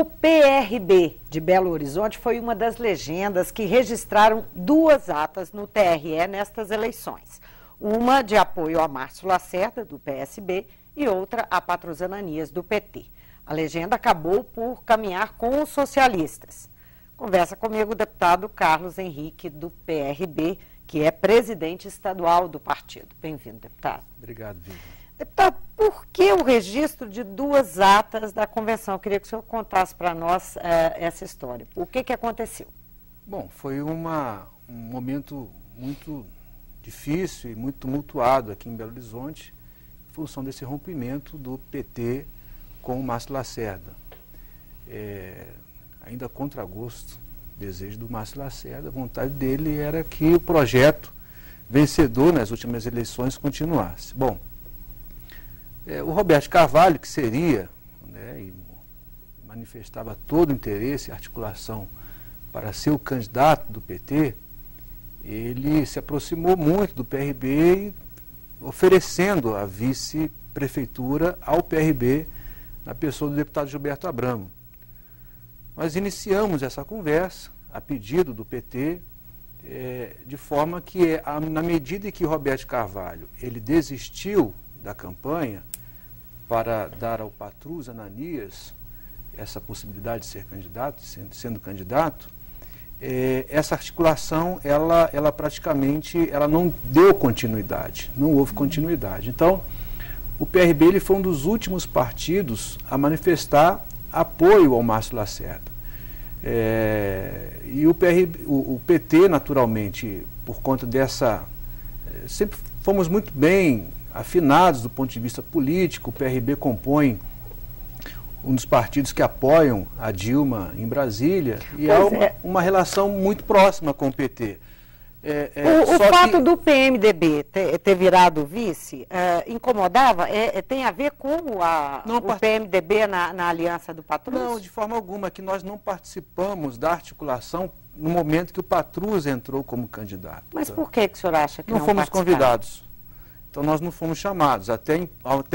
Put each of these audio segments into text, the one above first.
O PRB de Belo Horizonte foi uma das legendas que registraram duas atas no TRE nestas eleições. Uma de apoio a Márcio Lacerda, do PSB, e outra a Patrus Ananias, do PT. A legenda acabou por caminhar com os socialistas. Conversa comigo o deputado Carlos Henrique, do PRB, que é presidente estadual do partido. Bem-vindo, deputado. Obrigado, Dilma. Deputado, por que o registro de duas atas da convenção? Eu queria que o senhor contasse para nós essa história. O que que aconteceu? Bom, foi um momento muito difícil e muito tumultuado aqui em Belo Horizonte, em função desse rompimento do PT com o Márcio Lacerda. Ainda contra gosto, desejo do Márcio Lacerda, a vontade dele era que o projeto vencedor nas últimas eleições continuasse. Bom, o Roberto Carvalho, que seria, né, e manifestava todo o interesse e articulação para ser o candidato do PT, ele se aproximou muito do PRB, oferecendo a vice-prefeitura ao PRB na pessoa do deputado Gilberto Abramo. Nós iniciamos essa conversa a pedido do PT, de forma que, na medida em que Roberto Carvalho ele desistiu da campanha para dar ao Patrus Ananias essa possibilidade de ser candidato, sendo candidato, essa articulação, ela praticamente, ela não deu continuidade, não houve continuidade. Então, o PRB ele foi um dos últimos partidos a manifestar apoio ao Márcio Lacerda. E o PT, naturalmente, por conta dessa... Sempre fomos muito bem afinados do ponto de vista político. O PRB compõe um dos partidos que apoiam a Dilma em Brasília e há uma relação muito próxima com o PT. O fato do PMDB ter virado vice incomodava? Tem a ver com o PMDB na aliança do Patrus? Não, de forma alguma, que nós não participamos da articulação no momento que o Patrus entrou como candidato. Mas por que o senhor acha que não fomos convidados? Então, nós não fomos chamados. Até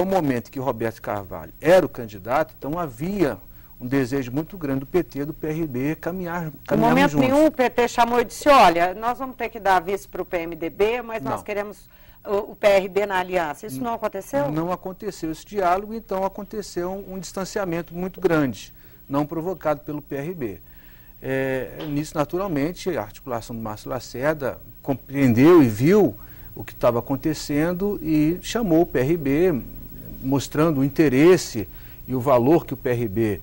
o momento que Roberto Carvalho era o candidato, então havia um desejo muito grande do PT, do PRB, caminhar juntos. No momento nenhum, o PT chamou e disse, olha, nós vamos ter que dar vice para o PMDB, mas nós queremos o PRB na aliança. Isso não aconteceu? Não aconteceu esse diálogo, então aconteceu um distanciamento muito grande, não provocado pelo PRB. Nisso, naturalmente, a articulação do Márcio Lacerda compreendeu e viu o que estava acontecendo e chamou o PRB, mostrando o interesse e o valor que o PRB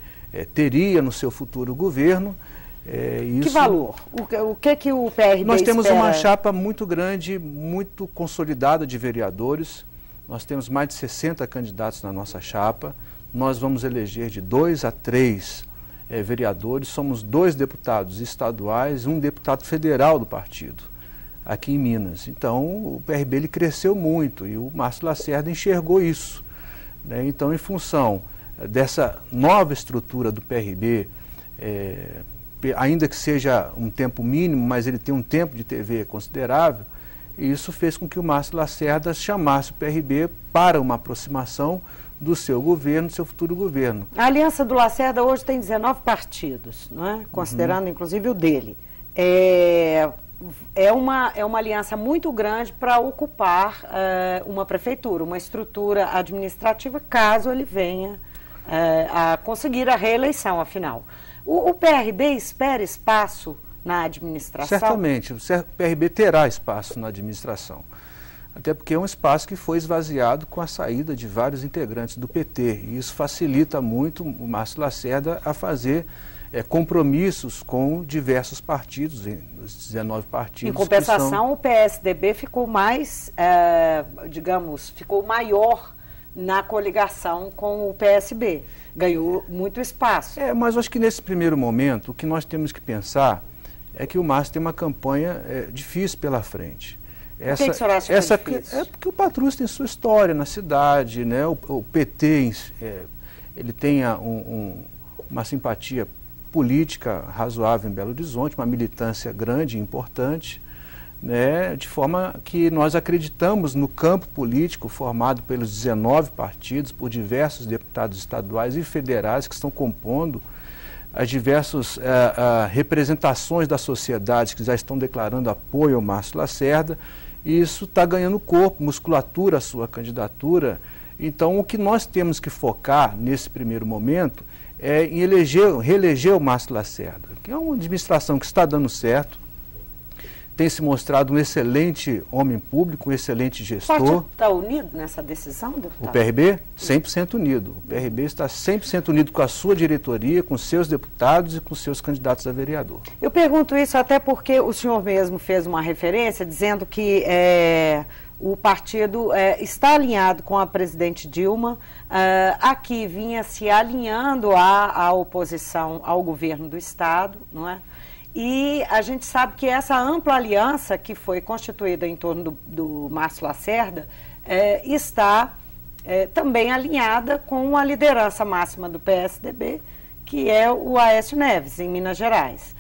teria no seu futuro governo. Que valor? O que o PRB Nós temos espera? Uma chapa muito grande, muito consolidada de vereadores. Nós temos mais de 60 candidatos na nossa chapa. Nós vamos eleger de 2 a 3 vereadores. Somos 2 deputados estaduais e um deputado federal do partido aqui em Minas. Então, o PRB ele cresceu muito e o Márcio Lacerda enxergou isso, né? Então, em função dessa nova estrutura do PRB, ainda que seja um tempo mínimo, mas ele tem um tempo de TV considerável, e isso fez com que o Márcio Lacerda chamasse o PRB para uma aproximação do seu governo, do seu futuro governo. A aliança do Lacerda hoje tem 19 partidos, não é? Considerando, inclusive, o dele. É uma aliança muito grande para ocupar uma prefeitura, uma estrutura administrativa, caso ele venha a conseguir a reeleição, afinal. O PRB espera espaço na administração? Certamente, o PRB terá espaço na administração, até porque é um espaço que foi esvaziado com a saída de vários integrantes do PT, e isso facilita muito o Márcio Lacerda a fazer compromissos com diversos partidos, os 19 partidos. Em compensação, o PSDB ficou mais, ficou maior na coligação com o PSB, ganhou muito espaço. Mas acho que nesse primeiro momento, o que nós temos que pensar é que o Márcio tem uma campanha difícil pela frente. Por que o senhor acha que é difícil? Porque o Patrus tem sua história na cidade, né? O PT ele tem uma simpatia política razoável em Belo Horizonte, uma militância grande e importante, né, de forma que nós acreditamos no campo político formado pelos 19 partidos, por diversos deputados estaduais e federais que estão compondo as diversas representações da sociedade que já estão declarando apoio ao Márcio Lacerda, e isso está ganhando corpo, musculatura à sua candidatura. Então, o que nós temos que focar nesse primeiro momento é em reeleger o Márcio Lacerda, que é uma administração que está dando certo, tem se mostrado um excelente homem público, um excelente gestor. Pode estar unido nessa decisão, deputado? O PRB? 100% unido. O PRB está 100% unido com a sua diretoria, com seus deputados e com seus candidatos a vereador. Eu pergunto isso até porque o senhor mesmo fez uma referência dizendo que o partido está alinhado com a presidente Dilma, aqui vinha se alinhando à oposição ao governo do Estado, não é? E a gente sabe que essa ampla aliança que foi constituída em torno do Márcio Lacerda está também alinhada com a liderança máxima do PSDB, que é o Aécio Neves, em Minas Gerais.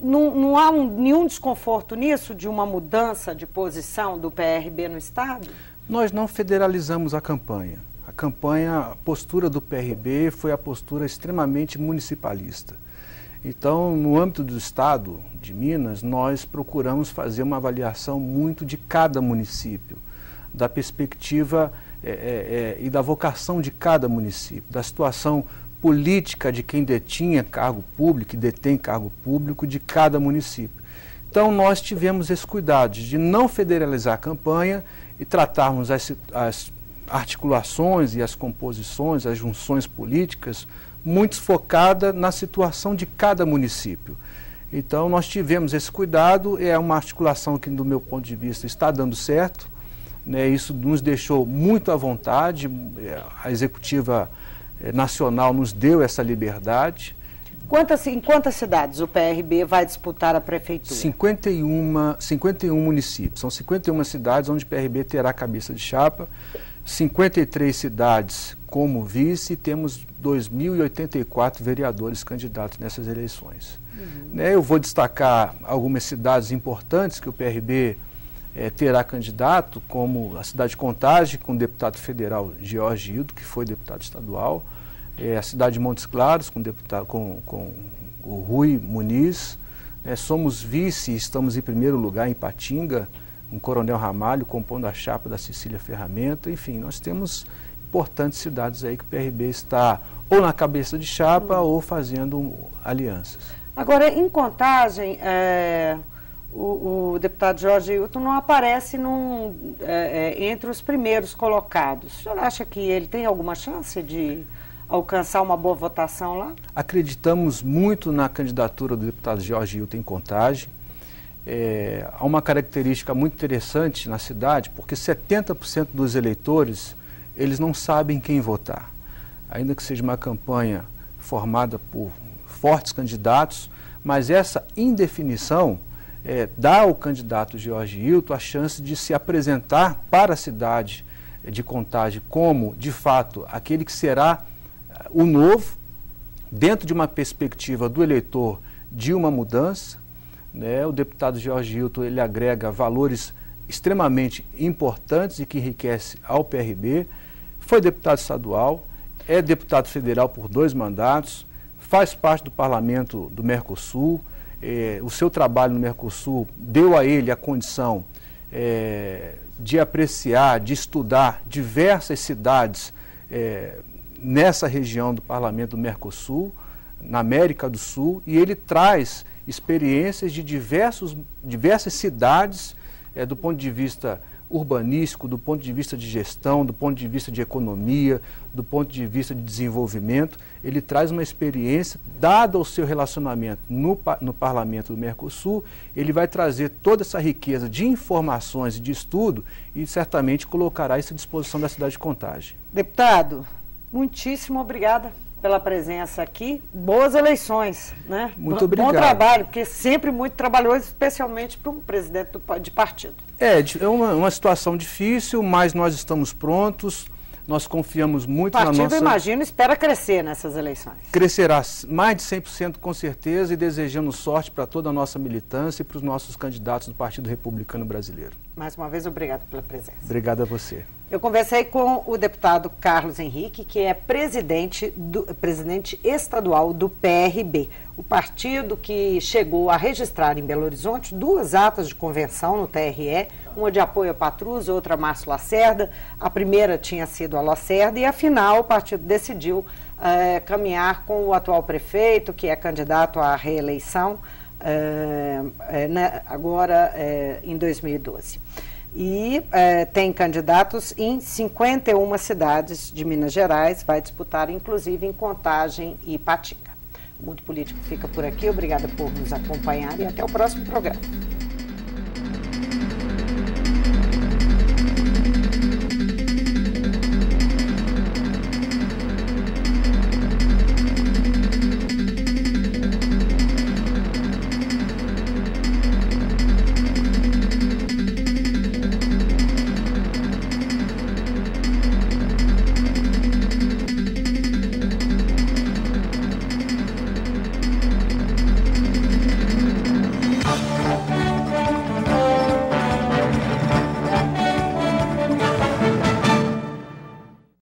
Não há nenhum desconforto nisso, de uma mudança de posição do PRB no Estado? Nós não federalizamos a campanha. A campanha, a postura do PRB foi a postura extremamente municipalista. Então, no âmbito do Estado de Minas, nós procuramos fazer uma avaliação muito de cada município, da perspectiva e da vocação de cada município, da situação política de quem detinha cargo público e detém cargo público de cada município. Então, nós tivemos esse cuidado de não federalizar a campanha e tratarmos as articulações e as composições, as junções políticas, muito focada na situação de cada município. Então, nós tivemos esse cuidado, é uma articulação que, do meu ponto de vista, está dando certo, né? Isso nos deixou muito à vontade, a executiva nacional nos deu essa liberdade. Em quantas cidades o PRB vai disputar a prefeitura? 51 municípios, são 51 cidades onde o PRB terá cabeça de chapa, 53 cidades como vice, e temos 2.084 vereadores candidatos nessas eleições. Uhum. Eu vou destacar algumas cidades importantes que o PRB terá candidato, como a cidade de Contagem, com o deputado federal George Hilton, que foi deputado estadual, a cidade de Montes Claros, com o Rui Muniz, somos vice e estamos em primeiro lugar em Patinga, um Coronel Ramalho compondo a chapa da Cecília Ferramenta. Enfim, nós temos importantes cidades aí que o PRB está ou na cabeça de chapa ou fazendo alianças. Agora, em Contagem, o deputado George Hilton não aparece entre os primeiros colocados. O senhor acha que ele tem alguma chance de alcançar uma boa votação lá? Acreditamos muito na candidatura do deputado George Hilton em Contagem. Há uma característica muito interessante na cidade, porque 70% dos eleitores, eles não sabem quem votar. Ainda que seja uma campanha formada por fortes candidatos, mas essa indefinição dá ao candidato George Hilton a chance de se apresentar para a cidade de Contagem como, de fato, aquele que será o novo, dentro de uma perspectiva do eleitor de uma mudança. O deputado George Hilton, ele agrega valores extremamente importantes e que enriquece ao PRB. Foi deputado estadual, é deputado federal por 2 mandatos, faz parte do parlamento do Mercosul. O seu trabalho no Mercosul deu a ele a condição de apreciar, de estudar diversas cidades nessa região do parlamento do Mercosul, na América do Sul, e ele traz experiências de diversas cidades, do ponto de vista urbanístico, do ponto de vista de gestão, do ponto de vista de economia, do ponto de vista de desenvolvimento. Ele traz uma experiência, dado ao seu relacionamento no parlamento do Mercosul, ele vai trazer toda essa riqueza de informações e de estudo e certamente colocará isso à disposição da cidade de Contagem. Deputado, muitíssimo obrigada pela presença aqui. Boas eleições, né? Muito obrigado. Bom trabalho, porque sempre muito trabalhoso, especialmente para um presidente de partido. É uma situação difícil, mas nós estamos prontos, nós confiamos muito na nossa... O partido, imagino, espera crescer nessas eleições. Crescerá mais de 100% com certeza, e desejando sorte para toda a nossa militância e para os nossos candidatos do Partido Republicano Brasileiro. Mais uma vez, obrigado pela presença. Obrigado a você. Eu conversei com o deputado Carlos Henrique, que é presidente estadual do PRB, o partido que chegou a registrar em Belo Horizonte duas atas de convenção no TRE, uma de apoio a Patrus, outra a Márcio Lacerda. A primeira tinha sido a Lacerda e, afinal, o partido decidiu caminhar com o atual prefeito, que é candidato à reeleição agora em 2012. E tem candidatos em 51 cidades de Minas Gerais, vai disputar inclusive em Contagem e Patinga. O Mundo Político fica por aqui, obrigada por nos acompanhar e até o próximo programa.